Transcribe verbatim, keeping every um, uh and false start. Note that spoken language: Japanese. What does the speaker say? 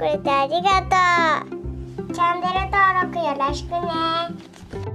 くれてありがとう。チャンネル登録よろしくね。